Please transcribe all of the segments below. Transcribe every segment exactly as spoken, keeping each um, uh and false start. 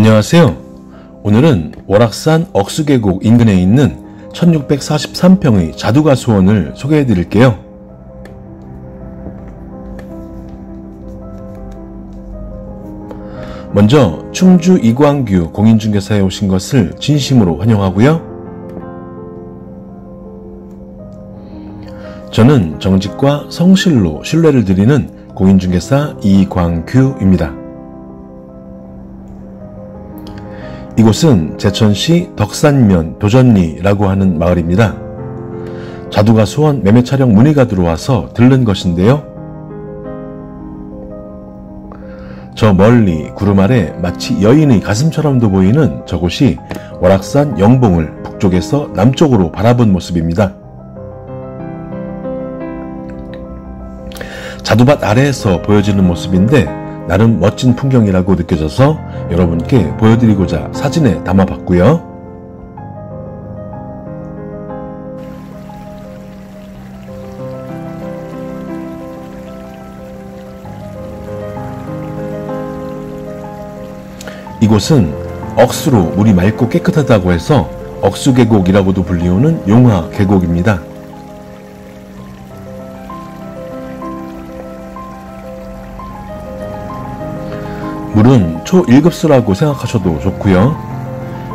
안녕하세요. 오늘은 월악산 억수계곡 인근에 있는 천육백사십삼 평의 자두가수원을 소개해 드릴게요. 먼저 충주 이광규 공인중개사에 오신 것을 진심으로 환영하고요. 저는 정직과 성실로 신뢰를 드리는 공인중개사 이광규입니다. 이곳은 제천시 덕산면 도전리라고 하는 마을입니다. 자두가수원 매매 차량 문의가 들어와서 들른 것인데요. 저 멀리 구름 아래 마치 여인의 가슴처럼도 보이는 저곳이 월악산 영봉을 북쪽에서 남쪽으로 바라본 모습입니다. 자두밭 아래에서 보여지는 모습인데 나름 멋진 풍경이라고 느껴져서 여러분께 보여드리고자 사진에 담아봤고요. 이곳은 억수로 물이 맑고 깨끗하다고 해서 억수계곡이라고도 불리우는 용하계곡입니다. 물은 초일급수라고 생각하셔도 좋고요.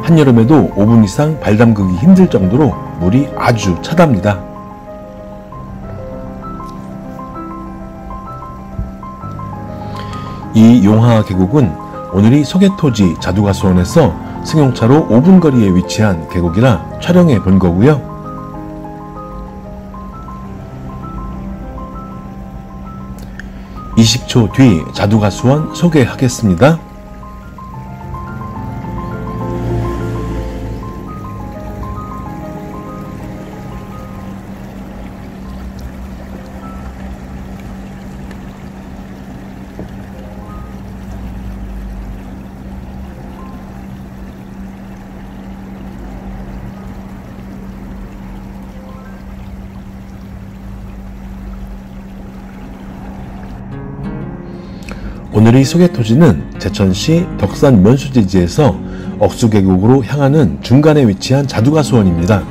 한여름에도 오 분 이상 발 담그기 힘들 정도로 물이 아주 차답니다. 이 용하계곡은 오늘이 소개토지 자두가수원에서 승용차로 오 분 거리에 위치한 계곡이라 촬영해 본 거고요. 이십 초 뒤 자두가수원 소개하겠습니다. 오늘의 소개토지는 제천시 덕산 면수제지에서 억수계곡으로 향하는 중간에 위치한 자두가수원입니다.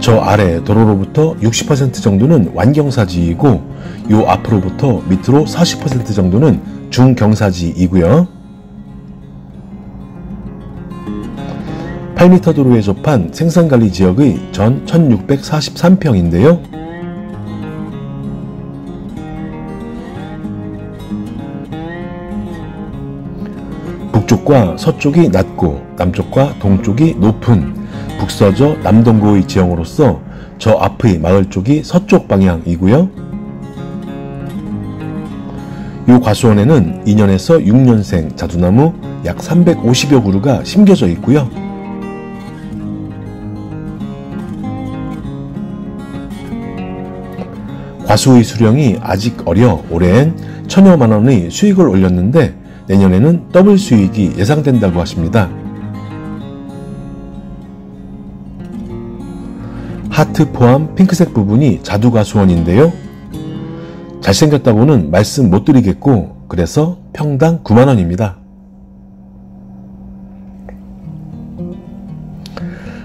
저 아래 도로로부터 육십 퍼센트 정도는 완경사지이고 요 앞으로부터 밑으로 사십 퍼센트 정도는 중경사지이고요. 팔 미터 도로에 접한 생산관리지역의 전 천육백사십삼 평인데요. 북쪽과 서쪽이 낮고 남쪽과 동쪽이 높은 북서저 남동구의 지형으로서 저 앞의 마을 쪽이 서쪽 방향이고요. 이 과수원에는 이 년에서 육 년생 자두나무 약 삼백오십여 그루가 심겨져 있고요. 과수의 수령이 아직 어려 올해엔 천여만 원의 수익을 올렸는데 내년에는 더블 수익이 예상된다고 하십니다. 하트 포함 핑크색 부분이 자두가수원인데요. 잘생겼다고는 말씀 못 드리겠고 그래서 평당 구만 원입니다.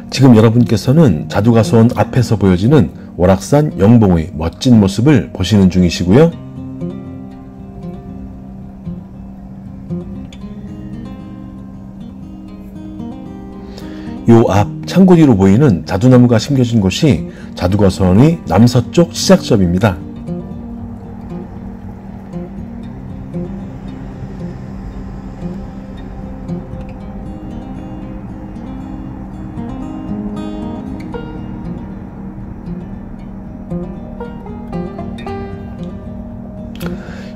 지금 여러분께서는 자두가수원 앞에서 보여지는 월악산 영봉의 멋진 모습을 보시는 중이시고요. 요 앞 창고 뒤로 보이는 자두나무가 심겨진 곳이 자두가수원의 남서쪽 시작점입니다.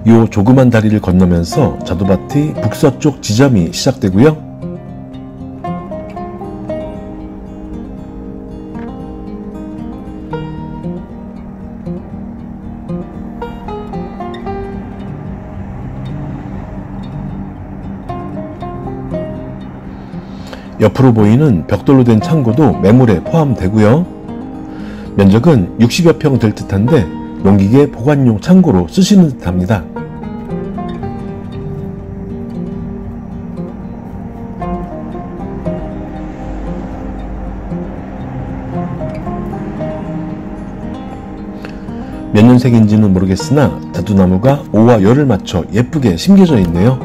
요 조그만 다리를 건너면서 자두밭의 북서쪽 지점이 시작되고요. 옆으로 보이는 벽돌로 된 창고도 매물에 포함되고요. 면적은 육십여 평 될 듯한데 농기계 보관용 창고로 쓰시는 듯합니다. 몇 년생인지는 모르겠으나 다두나무가 오와 열을 맞춰 예쁘게 심겨져 있네요.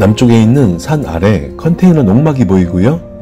남쪽에 있는 산 아래 컨테이너 농막이 보이고요.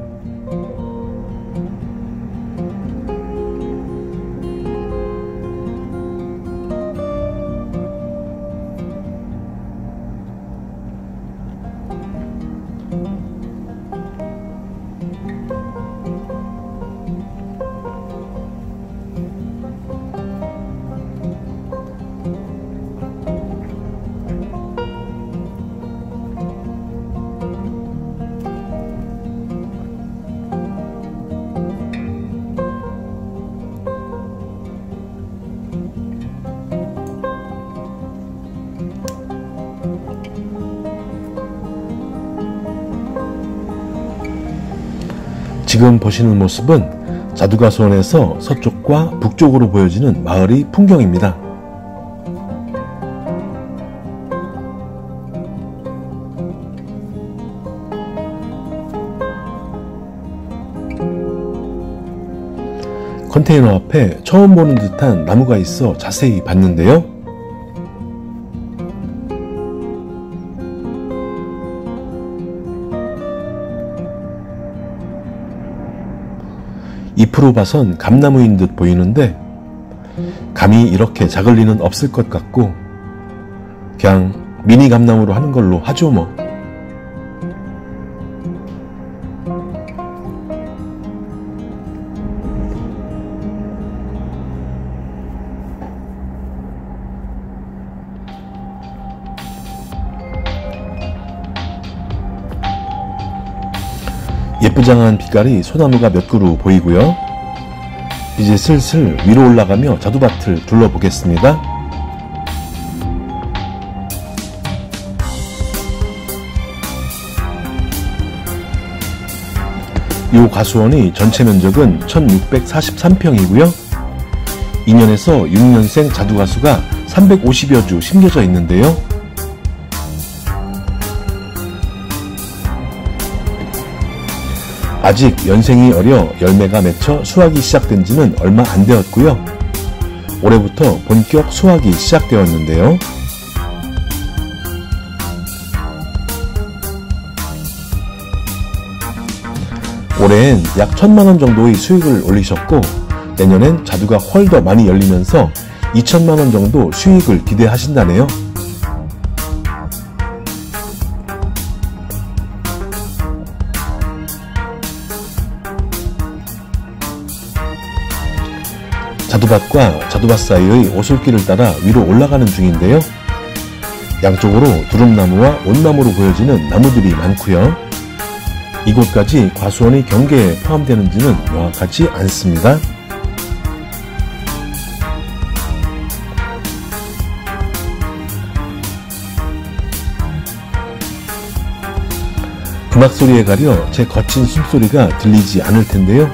지금 보시는 모습은 자두가수원에서 서쪽과 북쪽으로 보여지는 마을의 풍경입니다. 컨테이너 앞에 처음 보는 듯한 나무가 있어 자세히 봤는데요. 잎으로 봐선 감나무인 듯 보이는데 감이 이렇게 작을 리는 없을 것 같고 그냥 미니 감나무로 하는 걸로 하죠 뭐. 예쁘장한 빛깔이 소나무가 몇 그루 보이고요. 이제 슬슬 위로 올라가며 자두밭을 둘러보겠습니다. 이 가수원이 전체 면적은 천육백사십삼 평이고요. 이 년에서 육 년생 자두가수가 삼백오십여 주 심겨져 있는데요. 아직 연생이 어려 열매가 맺혀 수확이 시작된 지는 얼마 안 되었고요. 올해부터 본격 수확이 시작되었는데요. 올해엔 약 천만 원 정도의 수익을 올리셨고 내년엔 자두가 훨 더 많이 열리면서 이천만 원 정도 수익을 기대하신다네요. 자두밭과 자두밭 사이의 오솔길을 따라 위로 올라가는 중인데요. 양쪽으로 두릅나무와 온나무로 보여지는 나무들이 많고요. 이곳까지 과수원의 경계에 포함되는지는 명확하지 않습니다. 부막소리에 가려 제 거친 숨소리가 들리지 않을 텐데요.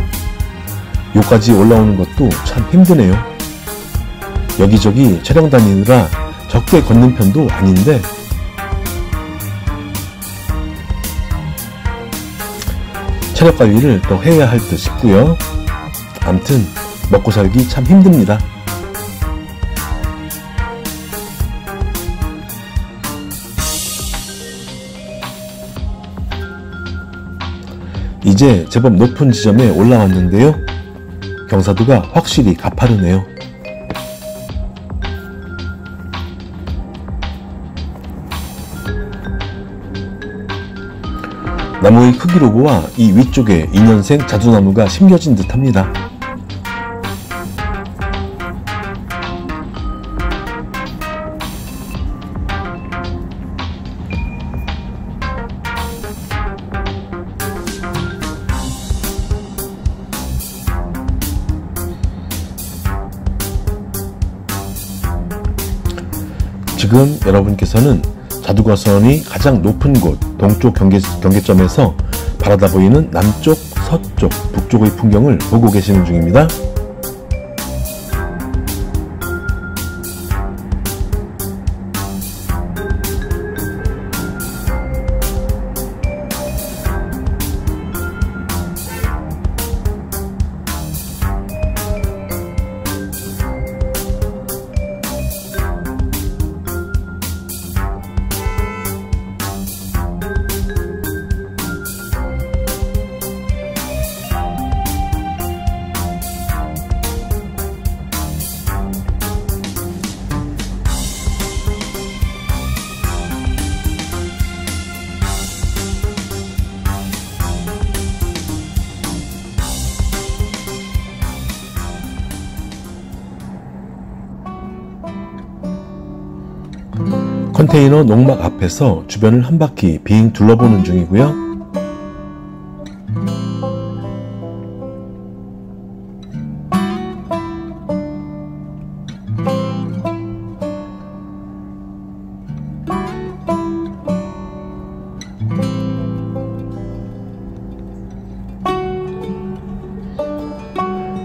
여기까지 올라오는 것도 참 힘드네요. 여기저기 촬영 다니느라 적게 걷는 편도 아닌데 체력 관리를 더 해야 할 듯 싶고요. 암튼 먹고 살기 참 힘듭니다. 이제 제법 높은 지점에 올라왔는데요. 경사도가 확실히 가파르네요. 나무의 크기로 보아 이 위쪽에 이 년생 자두나무가 심겨진 듯합니다. 지금 여러분께서는 자두가수원이 가장 높은 곳 동쪽 경계, 경계점에서 바라다 보이는 남쪽, 서쪽, 북쪽의 풍경을 보고 계시는 중입니다. 컨테이너 농막 앞에서 주변을 한 바퀴 빙 둘러보는 중이고요.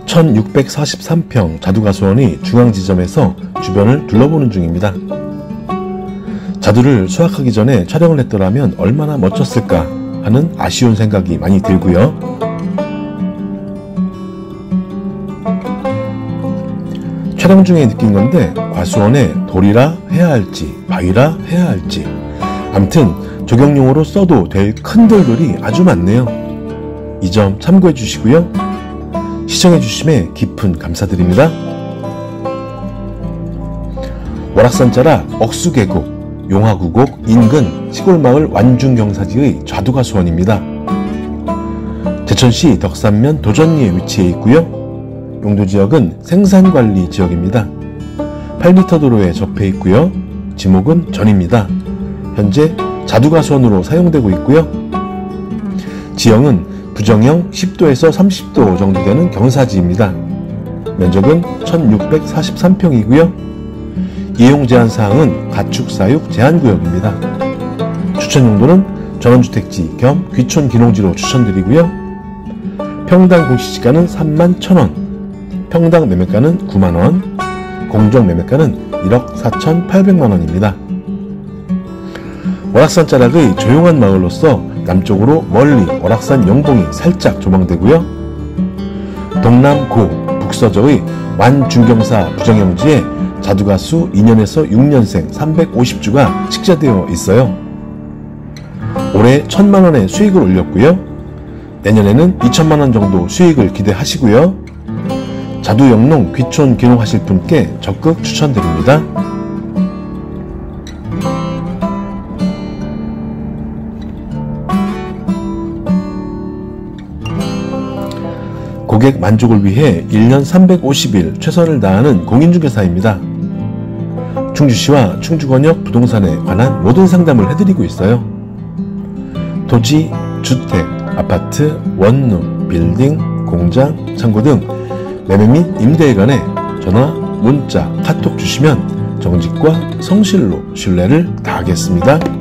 천육백사십삼 평 자두가수원이 중앙지점에서 주변을 둘러보는 중입니다. 자두를 수확하기 전에 촬영을 했더라면 얼마나 멋졌을까 하는 아쉬운 생각이 많이 들고요. 촬영 중에 느낀 건데 과수원에 돌이라 해야 할지 바위라 해야 할지 암튼 조경용으로 써도 될 큰 돌들이 아주 많네요. 이 점 참고해 주시고요. 시청해주심에 깊은 감사드립니다. 월악산 자락 억수계곡, 용하구곡 인근 시골마을 완중경사지의 자두가수원입니다. 제천시 덕산면 도전리에 위치해 있고요. 용도지역은 생산관리지역입니다. 팔 미터 도로에 접해 있고요. 지목은 전입니다. 현재 자두가수원으로 사용되고 있고요. 지형은 부정형 십 도에서 삼십 도 정도 되는 경사지입니다. 면적은 천육백사십삼 평이고요. 이용 제한사항은 가축사육 제한구역입니다. 추천용도는 전원주택지 겸 귀촌기농지로 추천드리고요. 평당 공시지가는 삼만 천 원, 평당 매매가는 구만 원, 공정 매매가는 일억 사천팔백만 원입니다. 월악산 자락의 조용한 마을로서 남쪽으로 멀리 월악산 영동이 살짝 조망되고요. 동남고 북서저의 완중경사 부정형지에 자두가수 이 년에서 육 년생 삼백오십 주가 식재되어 있어요. 올해 천만 원의 수익을 올렸고요. 내년에는 이천만 원 정도 수익을 기대하시고요. 자두 영농 귀촌 기농하실 분께 적극 추천드립니다. 고객 만족을 위해 일 년 삼백오십 일 최선을 다하는 공인중개사입니다. 충주시와 충주권역 부동산에 관한 모든 상담을 해드리고 있어요. 토지, 주택, 아파트, 원룸, 빌딩, 공장, 창고 등 매매 및 임대에 관해 전화, 문자, 카톡 주시면 정직과 성실로 신뢰를 다하겠습니다.